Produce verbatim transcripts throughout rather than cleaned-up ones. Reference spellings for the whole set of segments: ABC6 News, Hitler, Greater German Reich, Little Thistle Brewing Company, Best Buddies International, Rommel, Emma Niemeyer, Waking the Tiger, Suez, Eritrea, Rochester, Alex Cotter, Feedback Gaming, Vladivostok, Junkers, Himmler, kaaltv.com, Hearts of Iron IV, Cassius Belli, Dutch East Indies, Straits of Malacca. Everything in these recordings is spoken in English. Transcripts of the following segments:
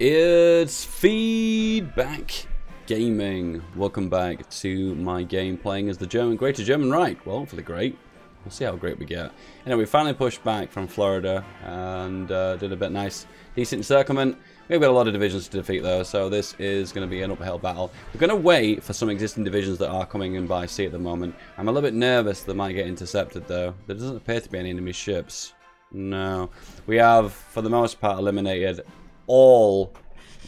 It's Feedback Gaming. Welcome back to my game playing as the German, Greater German Reich. Well, hopefully great. We'll see how great we get. Anyway, we finally pushed back from Florida and uh, did a bit nice, decent encirclement. We've got a lot of divisions to defeat though, so this is going to be an uphill battle. We're going to wait for some existing divisions that are coming in by sea at the moment. I'm a little bit nervous they might get intercepted though. There doesn't appear to be any enemy ships. No. We have, for the most part, eliminated all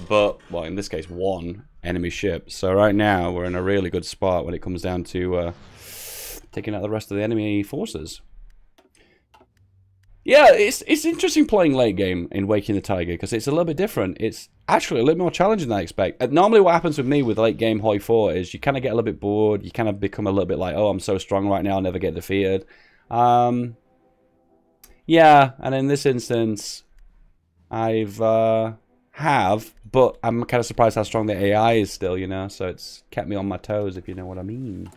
but, well, in this case, one enemy ship. So right now, we're in a really good spot when it comes down to uh, taking out the rest of the enemy forces. Yeah, it's it's interesting playing late game in Waking the Tiger because it's a little bit different. It's actually a little more challenging than I expect. And normally what happens with me with late game Hoi four is you kind of get a little bit bored. You kind of become a little bit like, oh, I'm so strong right now, I'll never get defeated. Um, yeah, and in this instance, I've... Uh, have, but I'm kind of surprised how strong the A I is still, you know, so it's kept me on my toes, if you know what I mean.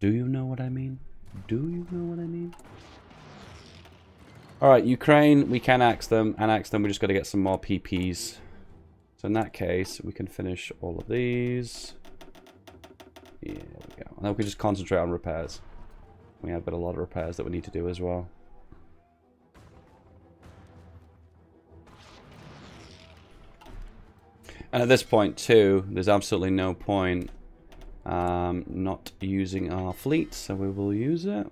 Do you know what I mean? Do you know what I mean? Alright, Ukraine, we can axe them, and axe them, we just got to get some more P Ps. So in that case, we can finish all of these. Yeah, there we go. And then we can just concentrate on repairs. We have got a lot of repairs that we need to do as well. And at this point, too, there's absolutely no point um, not using our fleet, so we will use it.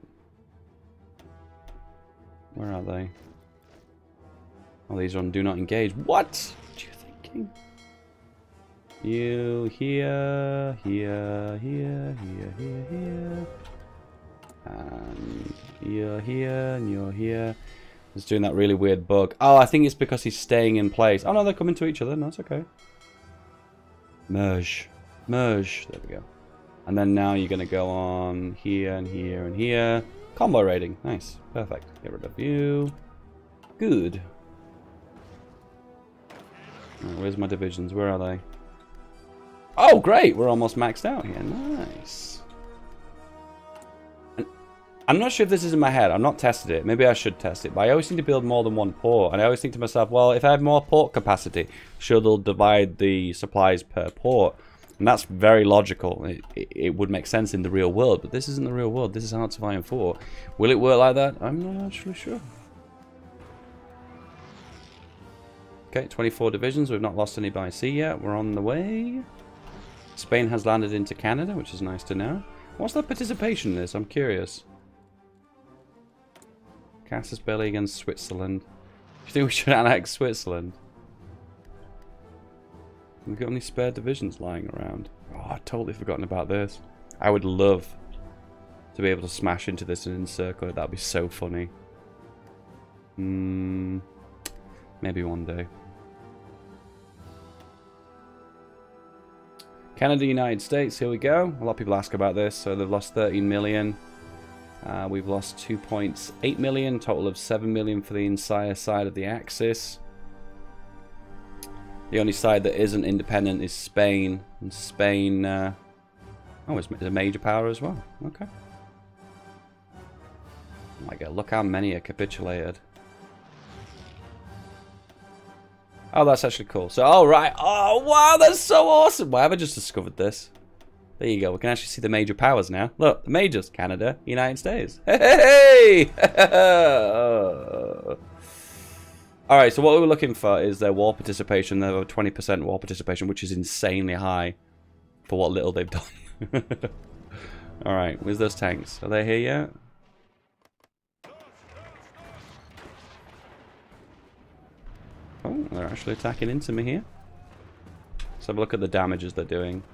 Where are they? Oh, these are on do not engage. What? What are you thinking? You here, here, here, here, here, here. And you're here, and you're here. It's doing that really weird bug. Oh, I think it's because he's staying in place. Oh, no, they're coming to each other. No, it's okay. Merge. Merge. There we go. And then now you're going to go on here and here and here. Combo rating. Nice. Perfect. Get rid of you. Good. Right, where's my divisions? Where are they? Oh, great. We're almost maxed out here. Nice. And I'm not sure if this is in my head. I've not tested it. Maybe I should test it. But I always need to build more than one port. And I always think to myself, well, if I have more port capacity, sure, they'll divide the supplies per port. And that's very logical. It, it, it would make sense in the real world, but this isn't the real world. This is Hearts of Iron four. Will it work like that? I'm not actually sure. Okay, twenty-four divisions. We've not lost any by sea yet. We're on the way. Spain has landed into Canada, which is nice to know. What's their participation in this? I'm curious. Cassius Belli against Switzerland. Do you think we should annex Switzerland? We've got any spare divisions lying around. Oh, I've totally forgotten about this. I would love to be able to smash into this and encircle it. That would be so funny. Hmm. Maybe one day. Canada, United States, here we go. A lot of people ask about this. So they've lost thirteen million. Uh, we've lost two point eight million. Total of seven million for the entire side of the Axis. The only side that isn't independent is Spain. And Spain, uh, oh, it's a major power as well. Okay. Oh my God, look how many are capitulated. Oh, that's actually cool. So, all right. Oh, wow, that's so awesome. Why have I just discovered this? There you go. We can actually see the major powers now. Look, the majors, Canada, United States. Hey! Oh. Alright, so what we were looking for is their war participation. Their twenty percent war participation, which is insanely high for what little they've done. Alright, where's those tanks? Are they here yet? Oh, they're actually attacking into me here. Let's have a look at the damages they're doing.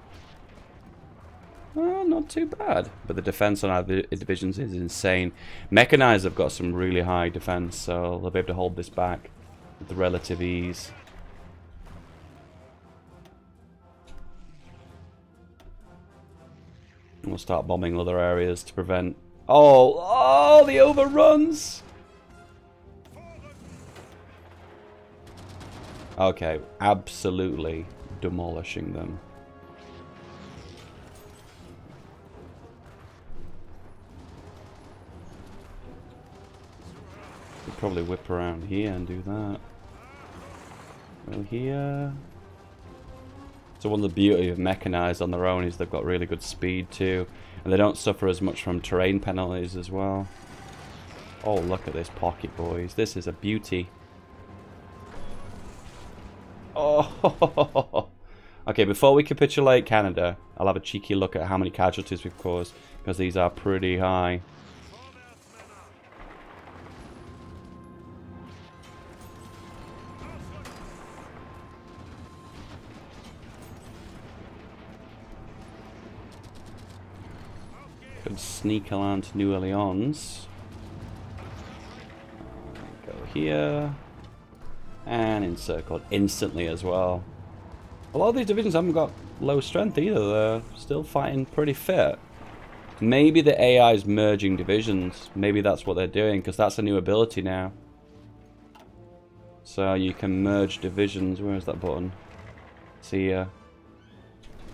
Oh, not too bad. But the defense on our divisions is insane. Mechanized have got some really high defense, so they'll be able to hold this back with relative ease. And we'll start bombing other areas to prevent... Oh, oh, the overruns! Okay, absolutely demolishing them. Could probably whip around here and do that. Through here. So one of the beauty of mechanized on their own is they've got really good speed too, and they don't suffer as much from terrain penalties as well. Oh, look at this pocket, boys. This is a beauty. Oh. Okay, before we capitulate Canada, I'll have a cheeky look at how many casualties we've caused, because these are pretty high. Could sneak around to New Orleans. Go here. And encircled instantly as well. A lot of these divisions haven't got low strength either. They're still fighting pretty fit. Maybe the A I is merging divisions. Maybe that's what they're doing, because that's a new ability now. So you can merge divisions. Where's that button? See ya.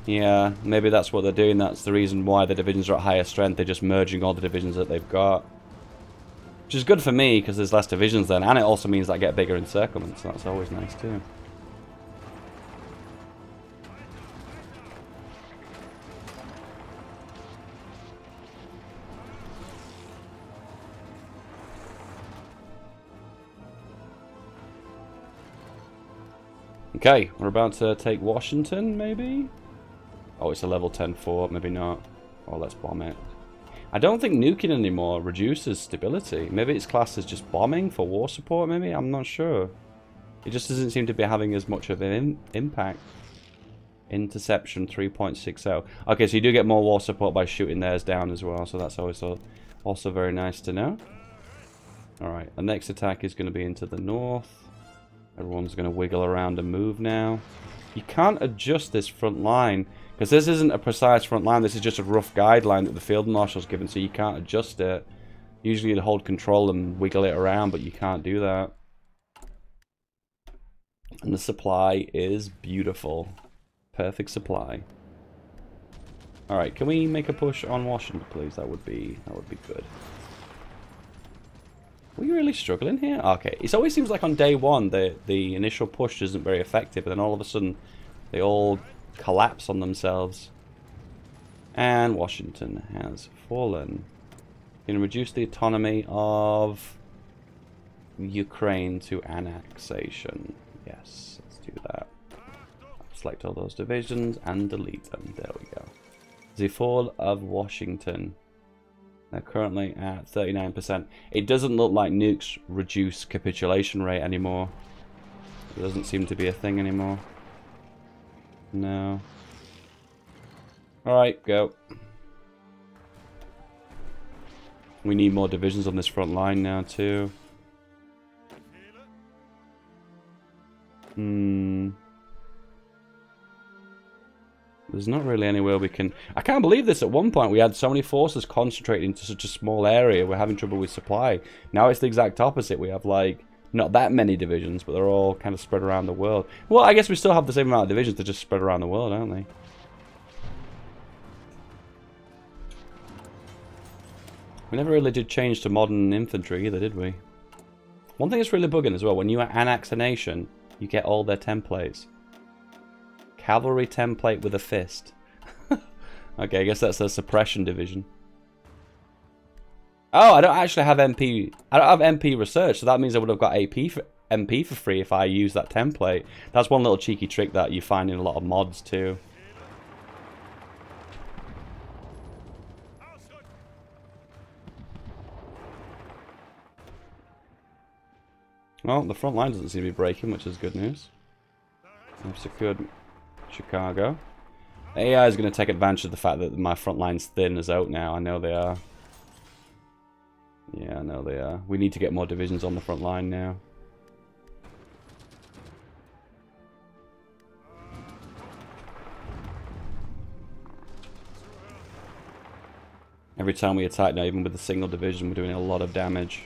Yeah, maybe that's what they're doing. That's the reason why the divisions are at higher strength. They're just merging all the divisions that they've got. Which is good for me, because there's less divisions then, and it also means that I get bigger encirclements, so that's always nice too. Okay, we're about to take Washington, maybe? Oh, it's a level ten fort, maybe not. Oh, let's bomb it. I don't think nuking anymore reduces stability. Maybe it's classed as just bombing for war support, maybe? I'm not sure. It just doesn't seem to be having as much of an in impact. Interception three point six zero. Okay, so you do get more war support by shooting theirs down as well, so that's always also very nice to know. Alright, the next attack is going to be into the north. Everyone's going to wiggle around and move now. You can't adjust this front line, because this isn't a precise front line, this is just a rough guideline that the field marshal's given, so you can't adjust it. Usually you'd hold control and wiggle it around, but you can't do that. And the supply is beautiful. Perfect supply. Alright, can we make a push on Washington, please? That would be, that would be good. Are we really struggling here? Okay, it always seems like on day one the, the initial push isn't very effective, and then all of a sudden they all collapse on themselves. And Washington has fallen. Going to reduce the autonomy of Ukraine to annexation. Yes, let's do that. Select all those divisions and delete them. There we go. The fall of Washington. They're currently at thirty-nine percent. It doesn't look like nukes reduce capitulation rate anymore. It doesn't seem to be a thing anymore. No. Alright, go. We need more divisions on this front line now, too. Hmm. There's not really anywhere we can... I can't believe this. At one point we had so many forces concentrated into such a small area. We're having trouble with supply. Now it's the exact opposite. We have, like, not that many divisions, but they're all kind of spread around the world. Well, I guess we still have the same amount of divisions. They're just spread around the world, aren't they? We never really did change to modern infantry either, did we? One thing that's really bugging as well, when you annex a nation, you get all their templates. Cavalry template with a fist. Okay, I guess that's a suppression division. Oh, I don't actually have M P. I don't have M P research, so that means I would have got A P for, M P for free if I use that template. That's one little cheeky trick that you find in a lot of mods too. Well, the front line doesn't seem to be breaking, which is good news. I've secured Chicago. A I is going to take advantage of the fact that my front line's thin as out now. I know they are. Yeah, I know they are. We need to get more divisions on the front line now. Every time we attack now, even with a single division, we're doing a lot of damage.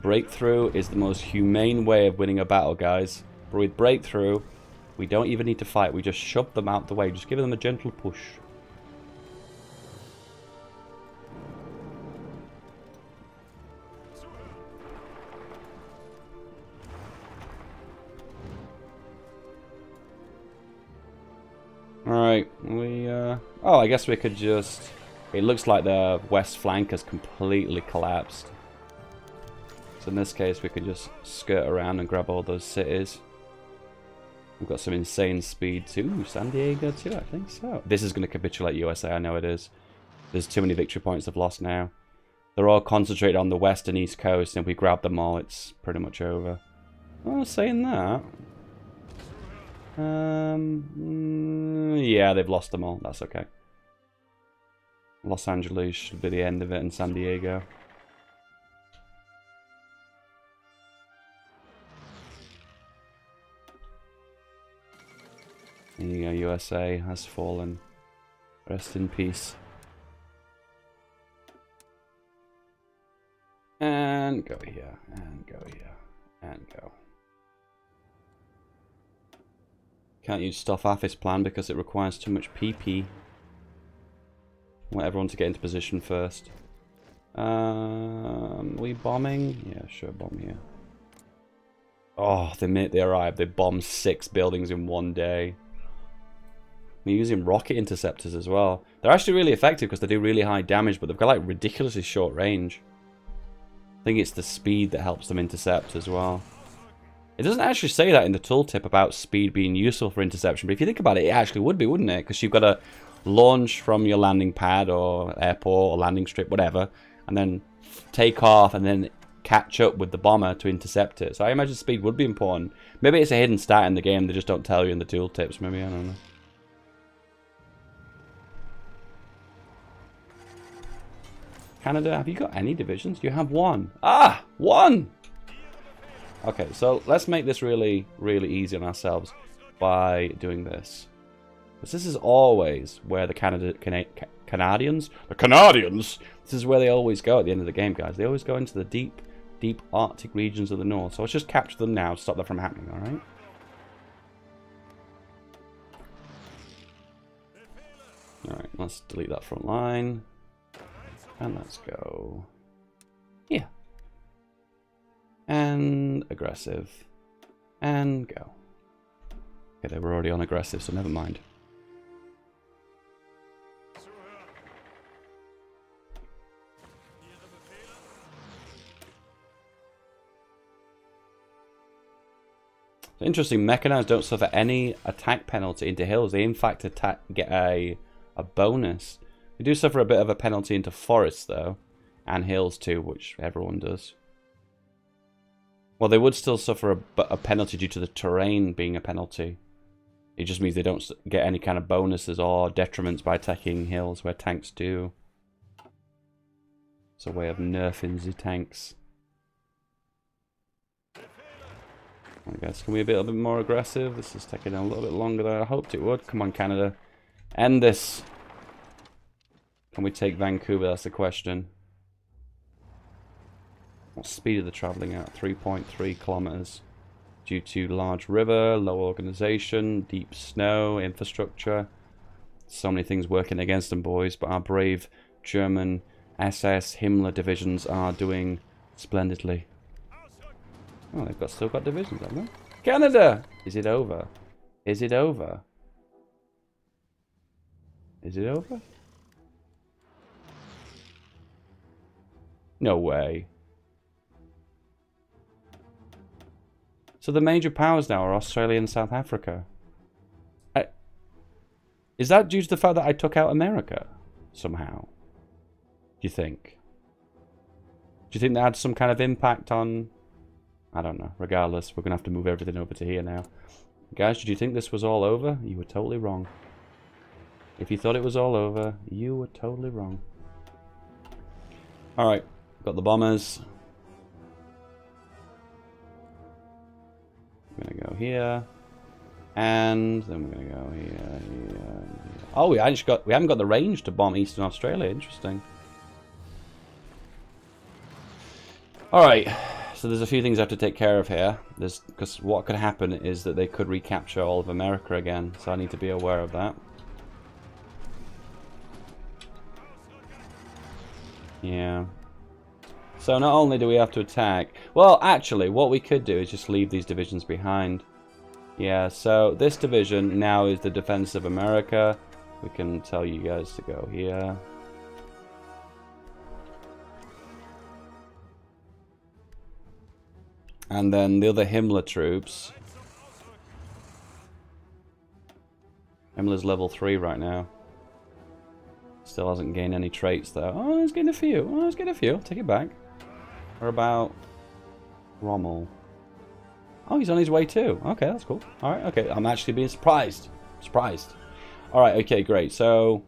Breakthrough is the most humane way of winning a battle, guys. But with breakthrough, we don't even need to fight. We just shove them out the way. Just give them a gentle push. Alright, we, uh... oh, I guess we could just... It looks like the west flank has completely collapsed. So in this case, we could just skirt around and grab all those cities. We've got some insane speed too. San Diego too, I think so. This is going to capitulate U S A, I know it is. There's too many victory points they've lost now. They're all concentrated on the west and east coast, and if we grab them all, it's pretty much over. Well, saying that... Um, yeah, they've lost them all. That's okay. Los Angeles should be the end of it, and San Diego. There you go, U S A has fallen. Rest in peace. And go here, and go here, and go. Can't use Stoffafis plan because it requires too much P P. Want everyone to get into position first. Um, are we bombing? Yeah, sure, bomb here. Oh, the minute they arrive, they bomb six buildings in one day. We're using rocket interceptors as well. They're actually really effective because they do really high damage, but they've got like ridiculously short range. I think it's the speed that helps them intercept as well. It doesn't actually say that in the tooltip about speed being useful for interception, but if you think about it, it actually would be, wouldn't it? Because you've got to launch from your landing pad or airport or landing strip, whatever, and then take off and then catch up with the bomber to intercept it. So I imagine speed would be important. Maybe it's a hidden stat in the game, they just don't tell you in the tooltips, maybe, I don't know. Canada, have you got any divisions? You have one. Ah, one! Okay, so let's make this really, really easy on ourselves by doing this. Because this is always where the Canada, Cana Canadians, the Canadians, this is where they always go at the end of the game, guys. They always go into the deep, deep Arctic regions of the north. So let's just capture them now, stop that from happening, all right? All right, let's delete that front line. And let's go here. And aggressive. And go. Okay, they were already on aggressive, so never mind. So interesting, mechanized don't suffer any attack penalty into hills. They in fact attack get a a bonus. They do suffer a bit of a penalty into forests though, and hills too, which everyone does. Well, they would still suffer a, a penalty due to the terrain being a penalty. It just means they don't get any kind of bonuses or detriments by attacking hills where tanks do. It's a way of nerfing the tanks. I guess, can we be a little bit more aggressive? This is taking a little bit longer than I hoped it would. Come on, Canada. End this. Can we take Vancouver? That's the question. What speed are they travelling at? three point three kilometres. Due to large river, low organisation, deep snow, infrastructure. So many things working against them, boys. But our brave German S S Himmler divisions are doing splendidly. Oh, they've got, still got divisions, haven't they? Canada! Is it over? Is it over? Is it over? No way. So the major powers now are Australia and South Africa. I, is that due to the fact that I took out America somehow? Do you think? Do you think that had some kind of impact on... I don't know. Regardless, we're going to have to move everything over to here now. Guys, did you think this was all over? You were totally wrong. If you thought it was all over, you were totally wrong. Alright, got the bombers. We're going to go here, and then we're going to go here, here, here. Oh, we actually got, we haven't got the range to bomb Eastern Australia. Interesting. Alright, so there's a few things I have to take care of here. There's, because what could happen is that they could recapture all of America again, so I need to be aware of that. Yeah. So not only do we have to attack, well actually what we could do is just leave these divisions behind. Yeah, so this division now is the defense of America. We can tell you guys to go here. And then the other Himmler troops. Himmler's level three right now. Still hasn't gained any traits though. Oh, he's getting a few. Oh, he's getting a few. Take it back. Or about Rommel. Oh, he's on his way too. Okay, that's cool. All right, okay. I'm actually being surprised. Surprised. All right, okay, great. So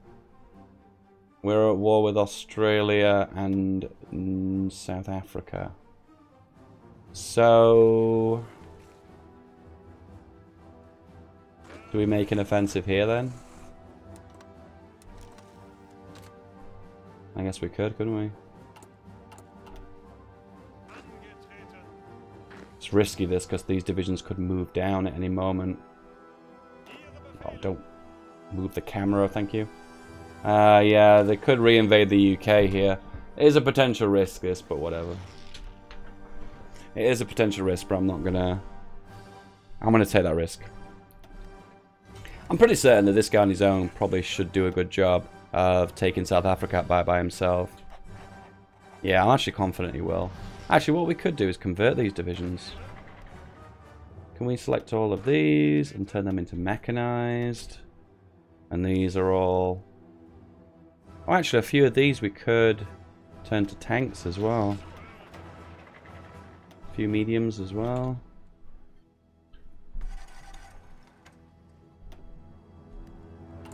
we're at war with Australia and South Africa. So do we make an offensive here then? I guess we could, couldn't we? It's risky this, because these divisions could move down at any moment. Oh, don't move the camera, thank you. Uh, yeah, they could reinvade the U K here. It is a potential risk this, but whatever. It is a potential risk, but I'm not gonna... I'm gonna take that risk. I'm pretty certain that this guy on his own probably should do a good job of taking South Africa out by, by himself. Yeah, I'm actually confident he will. Actually, what we could do is convert these divisions. Can we select all of these and turn them into mechanized? And these are all... Oh, actually, a few of these we could turn to tanks as well. A few mediums as well.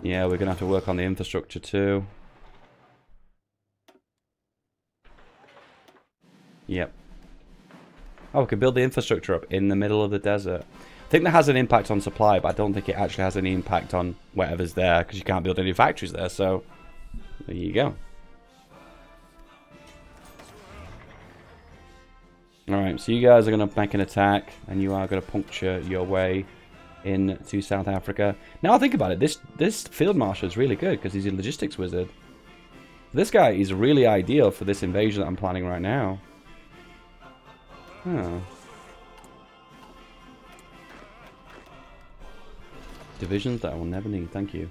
Yeah, we're going to have to work on the infrastructure too. Yep. Oh, we could build the infrastructure up in the middle of the desert. I think that has an impact on supply, but I don't think it actually has any impact on whatever's there, because you can't build any factories there, so there you go. Alright, so you guys are going to make an attack, and you are going to puncture your way into South Africa. Now I think about it, this, this Field Marshal is really good, because he's a logistics wizard. This guy is really ideal for this invasion that I'm planning right now. Oh. Divisions that I will never need, thank you.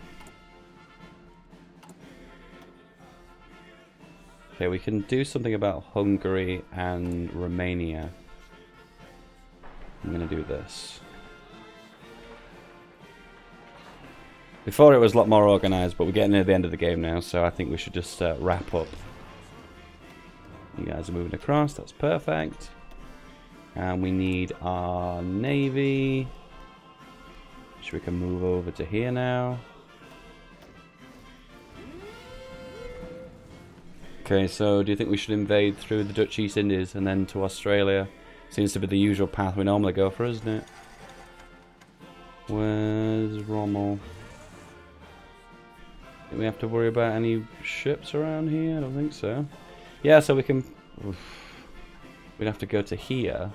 Okay, we can do something about Hungary and Romania. I'm gonna do this. Before it was a lot more organised, but we're getting near the end of the game now, so I think we should just uh, wrap up. You guys are moving across, that's perfect. And we need our navy. So we can move over to here now. Okay, so do you think we should invade through the Dutch East Indies and then to Australia? Seems to be the usual path we normally go for, isn't it? Where's Rommel? Do we have to worry about any ships around here? I don't think so. Yeah, so we can... Oof. We'd have to go to here,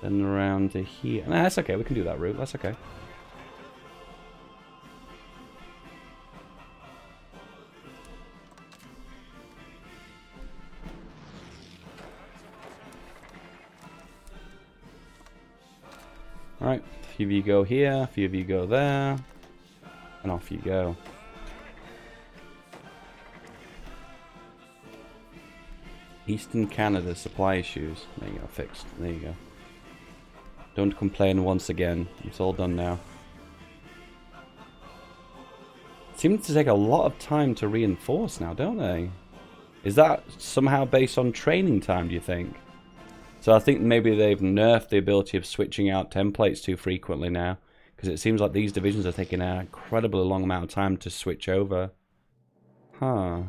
then around to here. No, that's okay. We can do that route. That's okay. Alright. A few of you go here, a few of you go there, and off you go. Eastern Canada supply issues. There you go, fixed. There you go. Don't complain once again. It's all done now. It seems to take a lot of time to reinforce now, don't they? Is that somehow based on training time, do you think? So I think maybe they've nerfed the ability of switching out templates too frequently now, because it seems like these divisions are taking an incredibly long amount of time to switch over. Huh.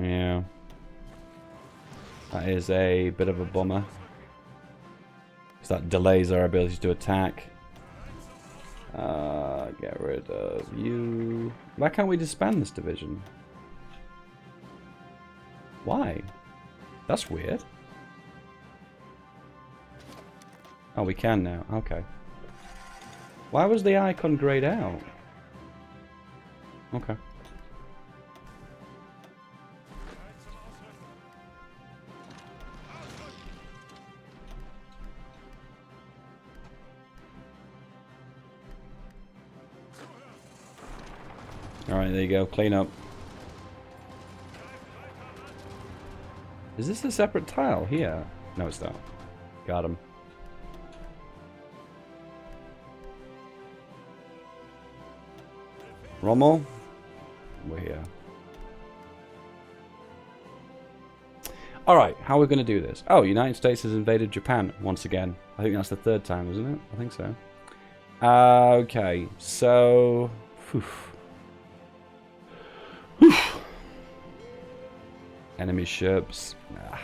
Yeah, that is a bit of a bummer, because that delays our ability to attack. Uh, get rid of you. Why can't we disband this division? Why? That's weird. Oh, we can now. Okay. Why was the icon grayed out? Okay. Alright, there you go. Clean up. Is this a separate tile here? No, it's not. Got him. Rommel? We're here. Alright, how are we going to do this? Oh, United States has invaded Japan once again. I think that's the third time, isn't it? I think so. Uh, okay, so... Whew. Whew. Enemy ships. Ah.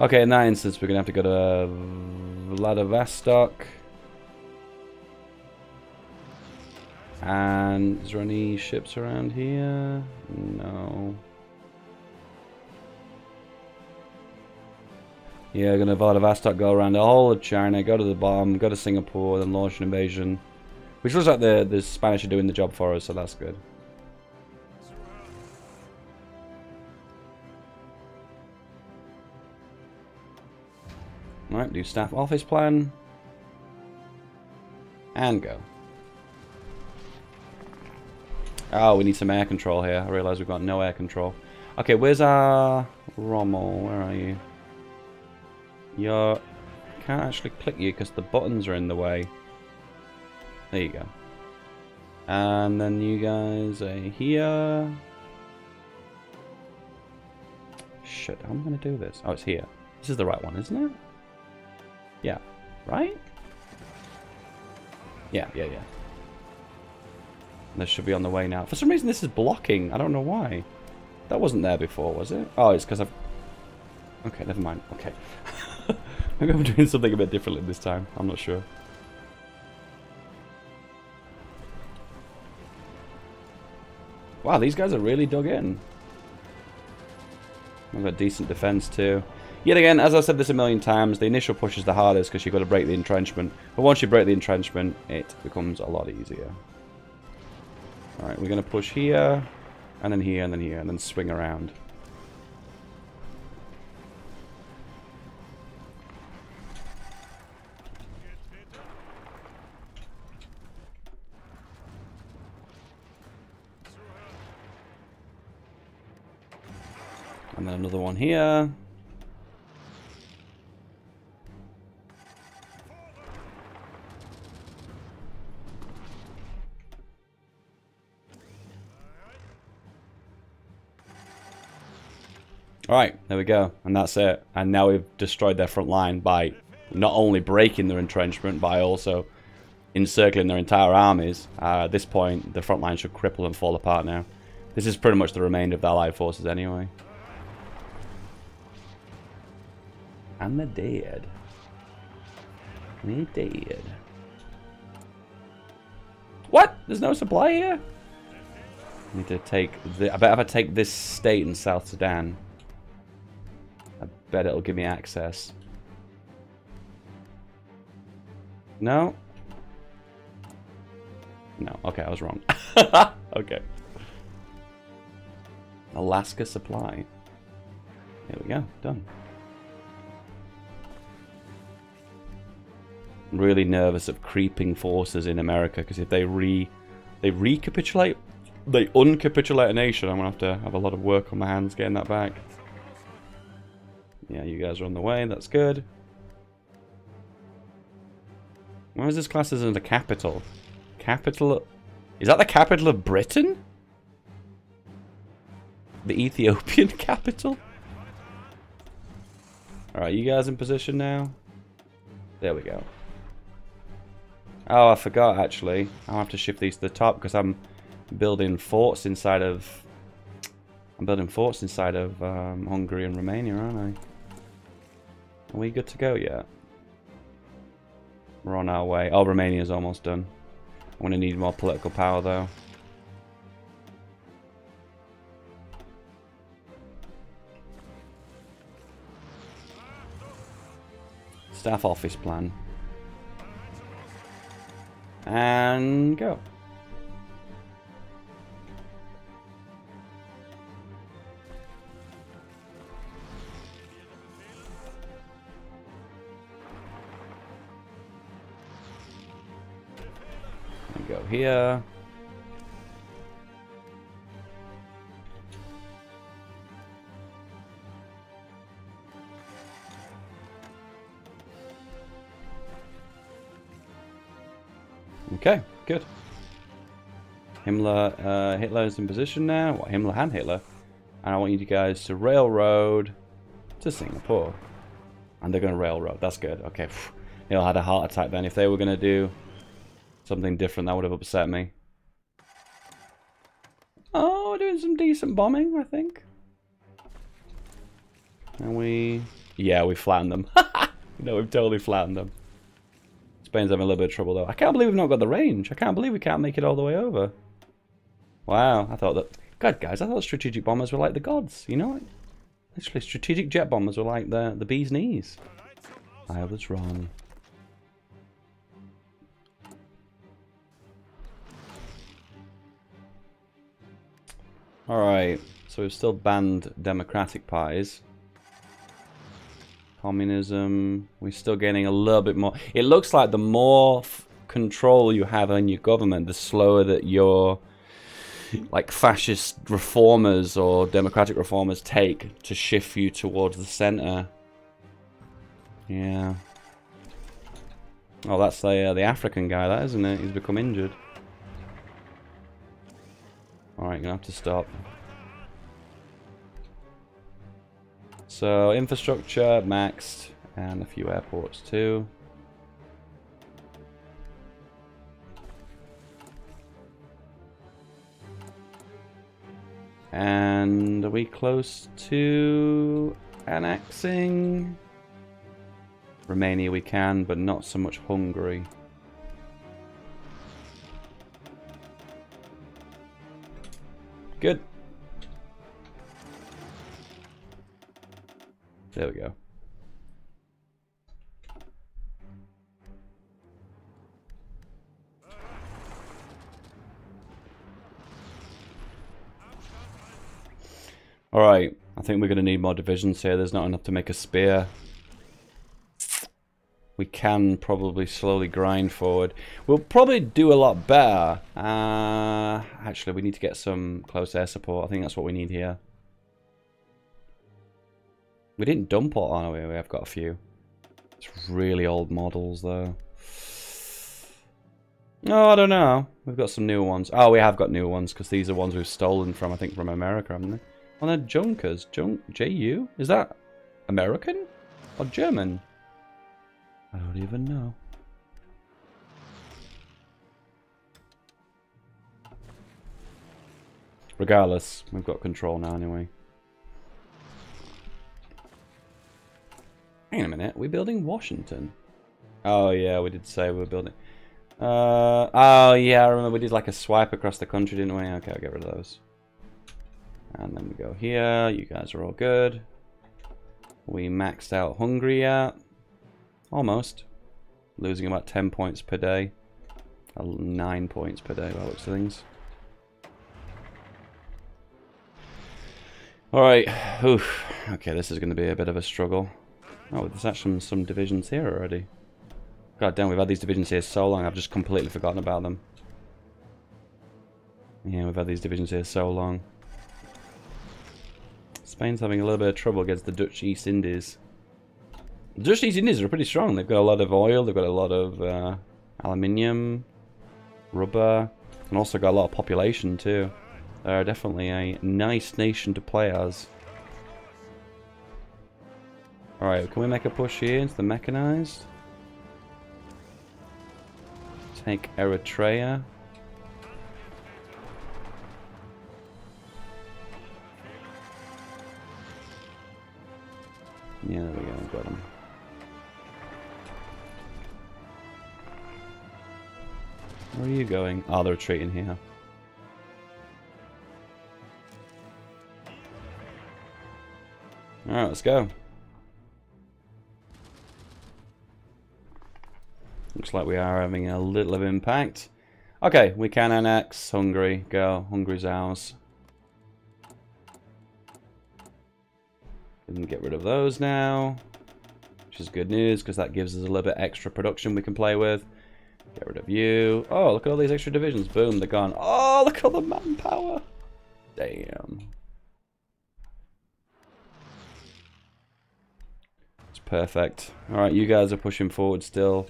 Okay, in that instance, we're going to have to go to Vladivostok. And is there any ships around here? No. Yeah, gonna Vladivostok, go around the whole of China, go to the bottom, go to Singapore, then launch an invasion. Which looks like the, the Spanish are doing the job for us, so that's good. Alright, do staff office plan. And go. Oh, we need some air control here. I realise we've got no air control. Okay, where's our Rommel? Where are you? You're... I can't actually click you because the buttons are in the way. There you go. And then you guys are here. Shit, how am I going to do this? Oh, it's here. This is the right one, isn't it? Yeah. Right? Yeah, yeah, yeah. This should be on the way now. For some reason this is blocking. I don't know why. That wasn't there before, was it? Oh, it's because I've... Okay, never mind. Okay. Maybe I'm doing something a bit differently this time. I'm not sure. Wow, these guys are really dug in. I've got decent defense too. Yet again, as I said this a million times, the initial push is the hardest because you've got to break the entrenchment. But once you break the entrenchment, it becomes a lot easier. Alright, we're going to push here, and then here, and then here, and then swing around. And then another one here. Alright, there we go. And that's it. And now we've destroyed their front line by not only breaking their entrenchment, but also encircling their entire armies. Uh, at this point, the front line should cripple and fall apart now. This is pretty much the remainder of the Allied forces anyway. And they're dead. They're dead. What? There's no supply here? I need to take the... I bet if I take this state in South Sudan, I bet it'll give me access. No? No. Okay, I was wrong. Okay. Alaska supply. There we go. Done. I'm really nervous of creeping forces in America because if they re they recapitulate, they uncapitulate a nation, I'm gonna have to have a lot of work on my hands getting that back. Yeah, you guys are on the way. That's good. Why is this class isn't a capital? Capital? Is that the capital of Britain? The Ethiopian capital? All right, you guys in position now. There we go. Oh, I forgot, actually. I'll have to shift these to the top because I'm building forts inside of... I'm building forts inside of um, Hungary and Romania, aren't I? Are we good to go yet? We're on our way. Oh, Romania's almost done. I'm going to need more political power, though. Staff office plan. And go. And go here. Okay, good. Himmler, uh, Hitler is in position now. Well, Himmler and Hitler. And I want you guys to railroad to Singapore. And they're going to railroad. That's good. Okay. They all had a heart attack then. If they were going to do something different, that would have upset me. Oh, we're doing some decent bombing, I think. And we... Yeah, we flattened them. No, we've totally flattened them. Spain's having a little bit of trouble, though. I can't believe we've not got the range. I can't believe we can't make it all the way over. Wow, I thought that... God, guys, I thought strategic bombers were like the gods, you know? Literally, strategic jet bombers were like the, the bee's knees. I was wrong. Alright, so we've still banned democratic parties. Communism, we're still getting a little bit more. It looks like the more f control you have on your government, the slower that your like fascist reformers or democratic reformers take to shift you towards the center. Yeah. Oh, that's the uh, the African guy, that isn't it? He's become injured. All right, gonna have to stop. So infrastructure maxed, and a few airports too. And are we close to annexing? Romania we can, but not so much Hungary. Good. There we go. Alright, I think we're going to need more divisions here. There's not enough to make a spear. We can probably slowly grind forward. We'll probably do a lot better. Uh, actually, we need to get some close air support. I think that's what we need here. We didn't dump it on we? We have got a few. It's really old models, though. No, oh, I don't know. We've got some new ones. Oh, we have got new ones, because these are ones we've stolen from, I think, from America, haven't they? Oh, they're Junkers. Junk, J U? Is that American or German? I don't even know. Regardless, we've got control now anyway. Hang on a minute, we're building Washington. Oh yeah, we did say we were building. Uh, oh yeah, I remember we did like a swipe across the country, didn't we? Okay, I'll get rid of those. And then we go here, you guys are all good. We maxed out Hungary out. Almost. Losing about ten points per day. nine points per day by the looks of things. Alright, oof. Okay, this is going to be a bit of a struggle. Oh, there's actually some divisions here already. God damn, we've had these divisions here so long, I've just completely forgotten about them. Yeah, we've had these divisions here so long. Spain's having a little bit of trouble against the Dutch East Indies. The Dutch East Indies are pretty strong. They've got a lot of oil, they've got a lot of uh, aluminium, rubber, and also got a lot of population too. They're definitely a nice nation to play as. Alright, can we make a push here into the mechanized? Take Eritrea. Yeah, there we go, got them. Where are you going? Oh, they're retreating here. Alright, let's go. Looks like we are having a little of impact. Okay, we can annex Hungary. Go, Hungary's ours. Didn't get rid of those now, which is good news because that gives us a little bit extra production we can play with. Get rid of you. Oh, look at all these extra divisions. Boom, they're gone. Oh, look at all the manpower. Damn. It's perfect. All right, you guys are pushing forward still.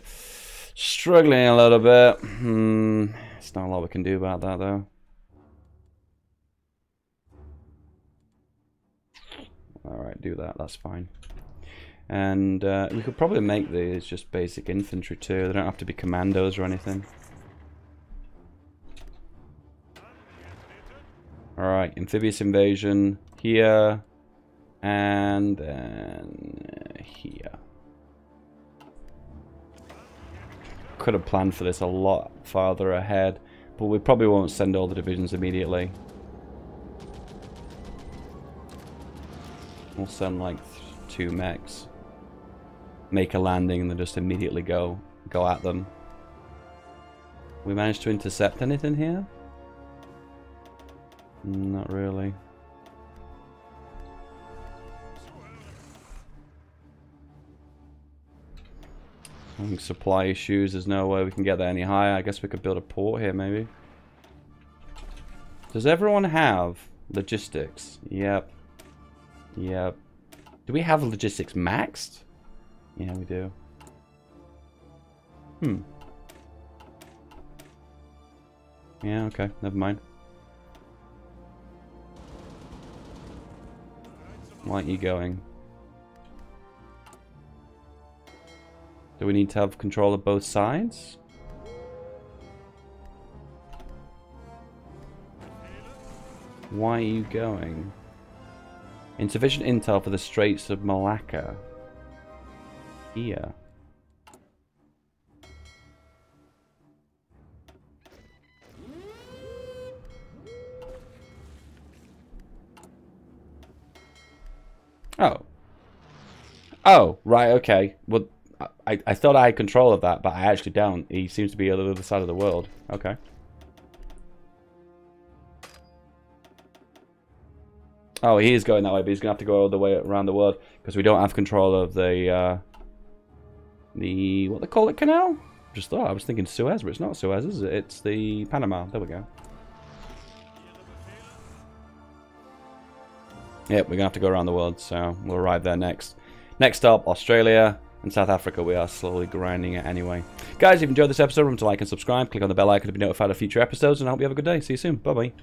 Struggling a little bit. Hmm. There's not a lot we can do about that, though. Alright, do that. That's fine. And uh, we could probably make these just basic infantry, too. They don't have to be commandos or anything. Alright, amphibious invasion here, and then here. Could have planned for this a lot farther ahead, but we probably won't send all the divisions immediately. We'll send like two mechs, make a landing, and then just immediately go go at them. We managed to intercept anything here? Not really. Supply issues, there's no way we can get that any higher. I guess we could build a port here, maybe. Does everyone have logistics? Yep. Yep. Do we have logistics maxed? Yeah, we do. Hmm. Yeah, okay. Never mind. Why aren't you going? Do we need to have control of both sides? Why are you going? Insufficient intel for the Straits of Malacca. Here. Oh. Oh, right, okay. Well, I, I thought I had control of that, but I actually don't. He seems to be on the other side of the world. Okay. Oh, he is going that way, but he's going to have to go all the way around the world, because we don't have control of the... Uh, the... What they call it, canal? Just thought. I was thinking Suez, but it's not Suez, is it? It's the Panama. There we go. Yep, we're going to have to go around the world, so we'll arrive there next. Next up, Australia. In South Africa, we are slowly grinding it anyway. Guys, if you enjoyed this episode, remember to like and subscribe. Click on the bell icon to be notified of future episodes, and I hope you have a good day. See you soon. Bye-bye.